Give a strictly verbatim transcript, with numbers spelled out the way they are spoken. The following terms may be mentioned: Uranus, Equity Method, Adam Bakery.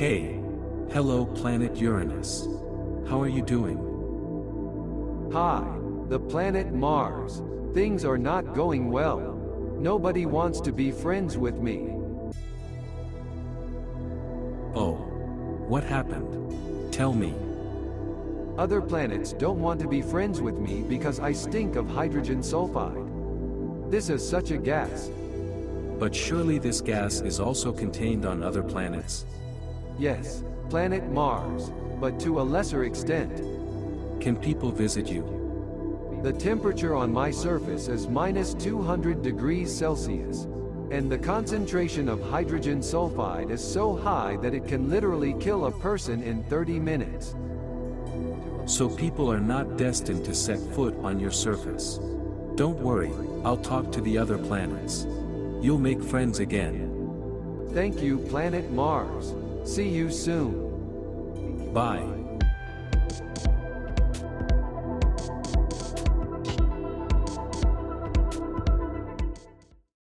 Hey! Hello, planet Uranus. How are you doing? Hi, the planet Mars. Things are not going well. Nobody wants to be friends with me. Oh. What happened? Tell me. Other planets don't want to be friends with me because I stink of hydrogen sulfide. This is such a gas. But surely this gas is also contained on other planets. Yes, planet Mars, but to a lesser extent. Can people visit you? The temperature on my surface is minus two hundred degrees Celsius, and the concentration of hydrogen sulfide is so high that it can literally kill a person in thirty minutes. So people are not destined to set foot on your surface. Don't worry, I'll talk to the other planets. You'll make friends again. Thank you, planet Mars. See you soon. Bye.